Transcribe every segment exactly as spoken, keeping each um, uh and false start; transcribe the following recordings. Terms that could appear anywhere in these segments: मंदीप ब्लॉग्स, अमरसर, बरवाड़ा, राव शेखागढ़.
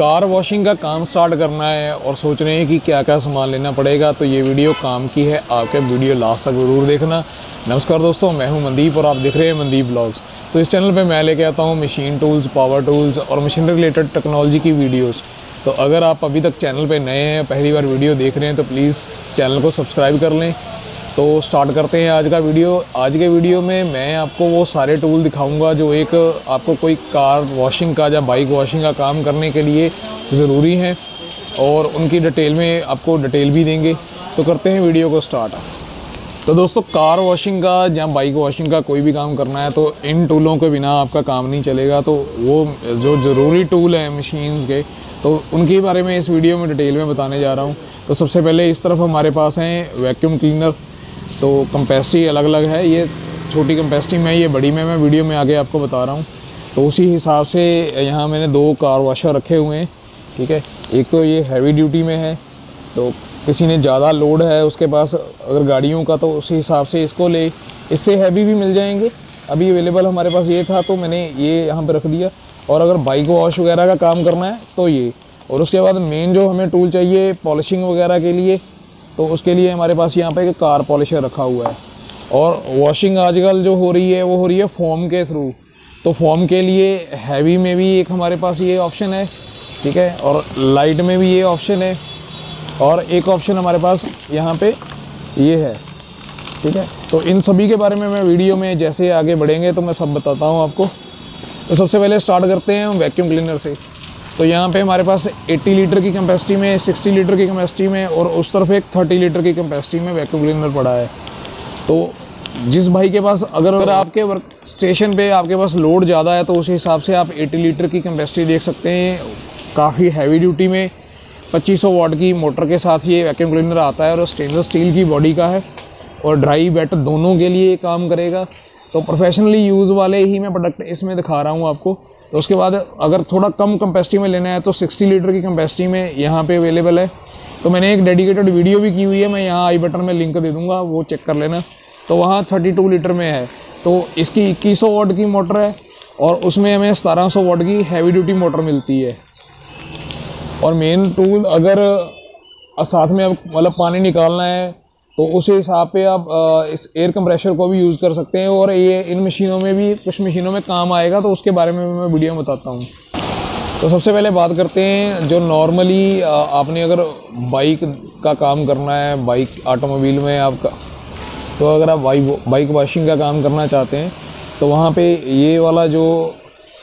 Car washing का काम start करना है और सोच रहे हैं कि क्या क्या सामान लेना पड़ेगा, तो ये वीडियो काम की है आपके, वीडियो लास्ट तक ज़रूर देखना। नमस्कार दोस्तों, मैं हूं मंदीप और आप देख रहे हैं मंदीप ब्लॉग्स। तो इस चैनल पे मैं लेके आता हूं मशीन टूल्स, पावर टूल्स और मशीन रिलेटेड टेक्नोलॉजी की वीडियोस। तो अगर आप अभी तक चैनल पे नए हैं, पहली बार वीडियो देख रहे हैं, तो प्लीज़ चैनल को सब्सक्राइब कर लें। तो स्टार्ट करते हैं आज का वीडियो। आज के वीडियो में मैं आपको वो सारे टूल दिखाऊंगा जो एक आपको कोई कार वॉशिंग का या बाइक वॉशिंग का काम करने के लिए ज़रूरी हैं, और उनकी डिटेल में आपको डिटेल भी देंगे। तो करते हैं वीडियो को स्टार्ट। तो दोस्तों, कार वॉशिंग का या बाइक वॉशिंग का कोई भी काम करना है तो इन टूलों के बिना आपका काम नहीं चलेगा। तो वो जो ज़रूरी टूल हैं मशीन्स के, तो उनके बारे में इस वीडियो में डिटेल में बताने जा रहा हूँ। तो सबसे पहले इस तरफ हमारे पास हैं वैक्यूम क्लीनर। तो कंपेसिटी अलग अलग है, ये छोटी कंपेसिटी में, ये बड़ी में मैं वीडियो में आगे आपको बता रहा हूँ। तो उसी हिसाब से यहाँ मैंने दो कार वॉशर रखे हुए हैं, ठीक है। एक तो ये हैवी ड्यूटी में है, तो किसी ने ज़्यादा लोड है उसके पास अगर गाड़ियों का, तो उसी हिसाब से इसको ले, इससे हैवी भी मिल जाएंगे। अभी अवेलेबल हमारे पास ये था तो मैंने ये यहाँ पर रख दिया। और अगर बाइक वॉश वगैरह का काम करना है तो ये, और उसके बाद मेन जो हमें टूल चाहिए पॉलिशिंग वगैरह के लिए, तो उसके लिए हमारे पास यहाँ पे एक कार पॉलिशर रखा हुआ है। और वॉशिंग आजकल जो हो रही है वो हो रही है फोम के थ्रू, तो फोम के लिए हैवी में भी एक हमारे पास ये ऑप्शन है, ठीक है, और लाइट में भी ये ऑप्शन है, और एक ऑप्शन हमारे पास यहाँ पे ये है, ठीक है। तो इन सभी के बारे में मैं वीडियो में जैसे आगे बढ़ेंगे तो मैं सब बताता हूँ आपको। तो सबसे पहले स्टार्ट करते हैं वैक्यूम क्लीनर से। तो यहाँ पे हमारे पास अस्सी लीटर की कैपेसिटी में, साठ लीटर की कैपेसिटी में, और उस तरफ एक तीस लीटर की कैपेसिटी में वैक्यूम क्लीनर पड़ा है। तो जिस भाई के पास, अगर अगर आपके वर्क स्टेशन पे आपके पास लोड ज़्यादा है तो उस हिसाब से आप अस्सी लीटर की कैपेसिटी देख सकते हैं। काफ़ी हैवी ड्यूटी में पच्चीस सौ वाट की मोटर के साथ ये वैक्यूम क्लीनर आता है, और स्टेनलेस स्टील की बॉडी का है, और ड्राई वेट दोनों के लिए काम करेगा। तो प्रोफेशनली यूज़ वाले ही मैं प्रोडक्ट इसमें दिखा रहा हूँ आपको। तो उसके बाद अगर थोड़ा कम कैपेसिटी में लेना है तो साठ लीटर की कैपेसिटी में यहाँ पे अवेलेबल है। तो मैंने एक डेडिकेटेड वीडियो भी की हुई है, मैं यहाँ आई बटन में लिंक दे दूँगा, वो चेक कर लेना। तो वहाँ बत्तीस लीटर में है, तो इसकी इक्कीस सौ वाट की मोटर है, और उसमें हमें सतारह सौ वाट की हैवी ड्यूटी मोटर मिलती है। और मेन टूल अगर साथ में आप मतलब पानी निकालना है तो उसी हिसाब पे आप इस एयर कंप्रेशर को भी यूज़ कर सकते हैं, और ये इन मशीनों में भी, कुछ मशीनों में काम आएगा, तो उसके बारे में मैं वीडियो में बताता हूँ। तो सबसे पहले बात करते हैं जो नॉर्मली आपने अगर बाइक का काम करना है, बाइक ऑटोमोबाइल में आपका, तो अगर आप बाइक बाइक वॉशिंग का काम करना चाहते हैं तो वहाँ पर ये वाला जो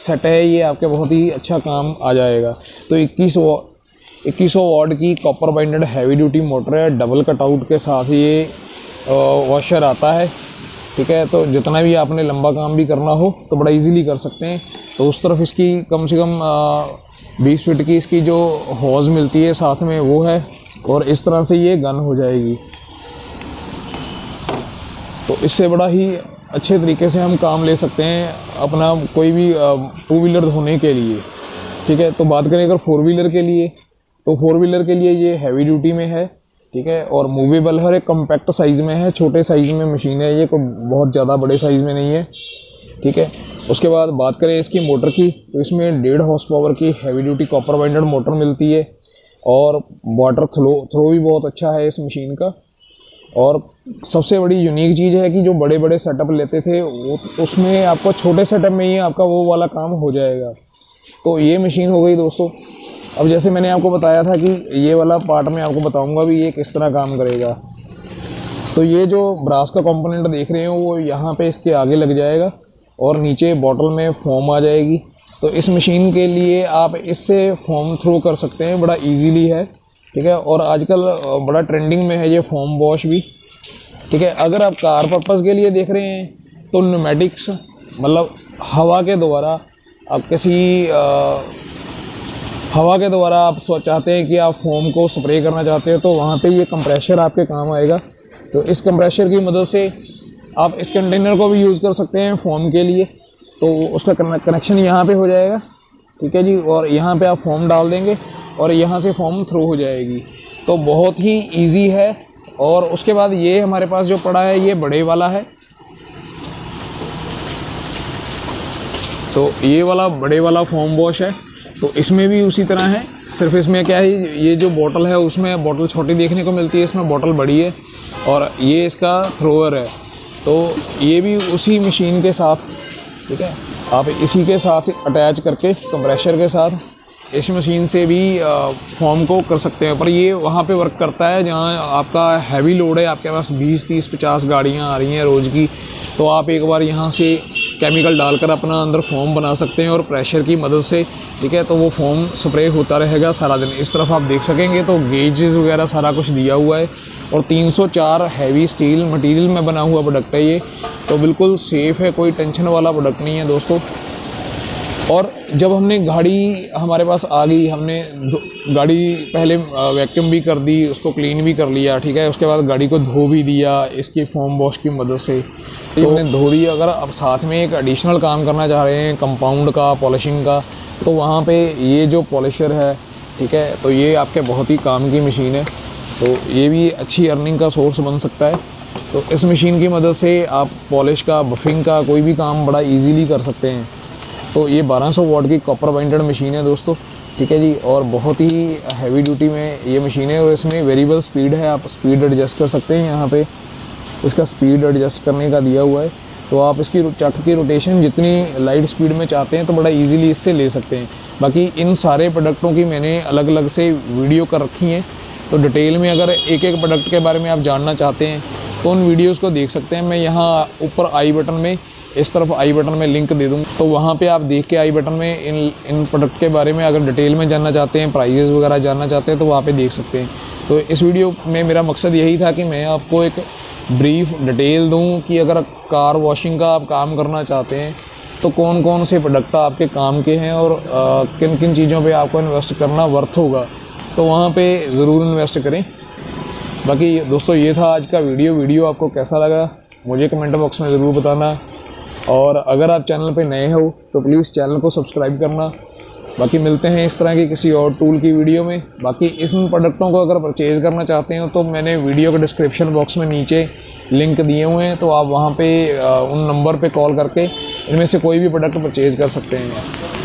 सेट है ये आपके बहुत ही अच्छा काम आ जाएगा। तो इक्कीस इक्कीस सौ वाट की copper binded heavy duty motor है, डबल कटआउट के साथ ये वॉशर आता है, ठीक है। तो जितना भी आपने लंबा काम भी करना हो तो बड़ा इजीली कर सकते हैं। तो उस तरफ इसकी कम से कम बीस फीट की इसकी जो हॉज मिलती है साथ में वो है, और इस तरह से ये गन हो जाएगी। तो इससे बड़ा ही अच्छे तरीके से हम काम ले सकते हैं अपना कोई भी टू व्हीलर धोने के लिए, ठीक है। तो बात करें अगर फोर व्हीलर के लिए, तो फोर व्हीलर के लिए ये हैवी ड्यूटी में है, ठीक है, और मूवेबल है, एक कम्पैक्ट साइज़ में है, छोटे साइज़ में मशीन है ये, कोई बहुत ज़्यादा बड़े साइज़ में नहीं है, ठीक है। उसके बाद बात करें इसकी मोटर की, तो इसमें डेढ़ हॉर्स पावर की heavy duty copper binded motor मिलती है, और वाटर थ्रो थ्रो भी बहुत अच्छा है इस मशीन का। और सबसे बड़ी यूनिक चीज़ है कि जो बड़े बड़े सेटअप लेते थे वो, उसमें आपको छोटे सेटअप में ही आपका वो वाला काम हो जाएगा। तो ये मशीन हो गई दोस्तों। अब जैसे मैंने आपको बताया था कि ये वाला पार्ट मैं आपको बताऊंगा भी ये किस तरह काम करेगा। तो ये जो ब्रास का कंपोनेंट देख रहे हो वो यहाँ पे इसके आगे लग जाएगा, और नीचे बॉटल में फोम आ जाएगी। तो इस मशीन के लिए आप इससे फोम थ्रो कर सकते हैं, बड़ा इजीली है, ठीक है। और आजकल बड़ा ट्रेंडिंग में है ये फोम वॉश भी, ठीक है। अगर आप कार पर्पज़ के लिए देख रहे हैं तो न्यूमेटिक्स मतलब हवा के द्वारा आप किसी हवा के द्वारा आप सोच चाहते हैं कि आप फोम को स्प्रे करना चाहते हो तो वहाँ पे ये कंप्रेशर आपके काम आएगा। तो इस कंप्रेशर की मदद से आप इस कंटेनर को भी यूज़ कर सकते हैं फोम के लिए। तो उसका कनेक्शन यहाँ पे हो जाएगा, ठीक है जी, और यहाँ पे आप फोम डाल देंगे और यहाँ से फोम थ्रो हो जाएगी। तो बहुत ही ईजी है। और उसके बाद ये हमारे पास जो पड़ा है ये बड़े वाला है। तो ये वाला बड़े वाला फोम वॉश है, तो इसमें भी उसी तरह है, सिर्फ इसमें क्या है, ये जो बॉटल है उसमें बॉटल छोटी देखने को मिलती है, इसमें बॉटल बड़ी है और ये इसका थ्रोअर है। तो ये भी उसी मशीन के साथ, ठीक है, आप इसी के साथ अटैच करके कंप्रेशर के साथ इस मशीन से भी फॉर्म को कर सकते हैं। पर ये वहाँ पे वर्क करता है जहाँ आपका हैवी लोड है, आपके पास बीस तीस पचास गाड़ियाँ आ रही हैं रोज़ की, तो आप एक बार यहाँ से केमिकल डालकर अपना अंदर फॉर्म बना सकते हैं और प्रेशर की मदद से, ठीक है, तो वो फॉर्म स्प्रे होता रहेगा सारा दिन। इस तरफ आप देख सकेंगे तो गेजेस वगैरह सारा कुछ दिया हुआ है और तीन सौ चार हैवी स्टील मटेरियल में बना हुआ प्रोडक्ट है ये, तो बिल्कुल सेफ़ है, कोई टेंशन वाला प्रोडक्ट नहीं है दोस्तों। और जब हमने गाड़ी हमारे पास आ गई, हमने गाड़ी पहले वैक्यूम भी कर दी, उसको क्लीन भी कर लिया, ठीक है, उसके बाद गाड़ी को धो भी दिया इसकी फॉर्म वॉश की मदद से, तो हमने धो दिया। अगर आप साथ में एक एडिशनल काम करना चाह रहे हैं कंपाउंड का, पॉलिशिंग का, तो वहाँ पे ये जो पॉलिशर है, ठीक है, तो ये आपके बहुत ही काम की मशीन है, तो ये भी अच्छी अर्निंग का सोर्स बन सकता है। तो इस मशीन की मदद से आप पॉलिश का, बफिंग का कोई भी काम बड़ा ईजीली कर सकते हैं। तो ये बारह सौ वाट की कॉपर वाइंडेड मशीन है दोस्तों, ठीक है जी, और बहुत ही हैवी ड्यूटी में ये मशीन है और इसमें वेरिएबल स्पीड है, आप स्पीड एडजस्ट कर सकते हैं, यहाँ पे इसका स्पीड एडजस्ट करने का दिया हुआ है। तो आप इसकी चक्र की रोटेशन जितनी लाइट स्पीड में चाहते हैं तो बड़ा इजीली इससे ले सकते हैं। बाकी इन सारे प्रोडक्टों की मैंने अलग अलग से वीडियो कर रखी हैं, तो डिटेल में अगर एक एक प्रोडक्ट के बारे में आप जानना चाहते हैं तो उन वीडियोज़ को देख सकते हैं। मैं यहाँ ऊपर आई बटन में, इस तरफ आई बटन में लिंक दे दूँगा, तो वहाँ पे आप देख के आई बटन में इन इन प्रोडक्ट के बारे में अगर डिटेल में जानना चाहते हैं, प्राइजेज़ वगैरह जानना चाहते हैं, तो वहाँ पे देख सकते हैं। तो इस वीडियो में मेरा मकसद यही था कि मैं आपको एक ब्रीफ डिटेल दूँ कि अगर कार वॉशिंग का आप काम करना चाहते हैं तो कौन कौन से प्रोडक्ट आपके काम के हैं और आ, किन किन चीज़ों पर आपको इन्वेस्ट करना वर्थ होगा, तो वहाँ पर ज़रूर इन्वेस्ट करें। बाकी दोस्तों ये था आज का वीडियो वीडियो आपको कैसा लगा मुझे कमेंट बॉक्स में ज़रूर बताना, और अगर आप चैनल पे नए हो तो प्लीज़ चैनल को सब्सक्राइब करना। बाकी मिलते हैं इस तरह की किसी और टूल की वीडियो में। बाकी इन प्रोडक्टों को अगर परचेज़ करना चाहते हो तो मैंने वीडियो के डिस्क्रिप्शन बॉक्स में नीचे लिंक दिए हुए हैं, तो आप वहाँ पे उन नंबर पे कॉल करके इनमें से कोई भी प्रोडक्ट परचेज़ कर सकते हैं।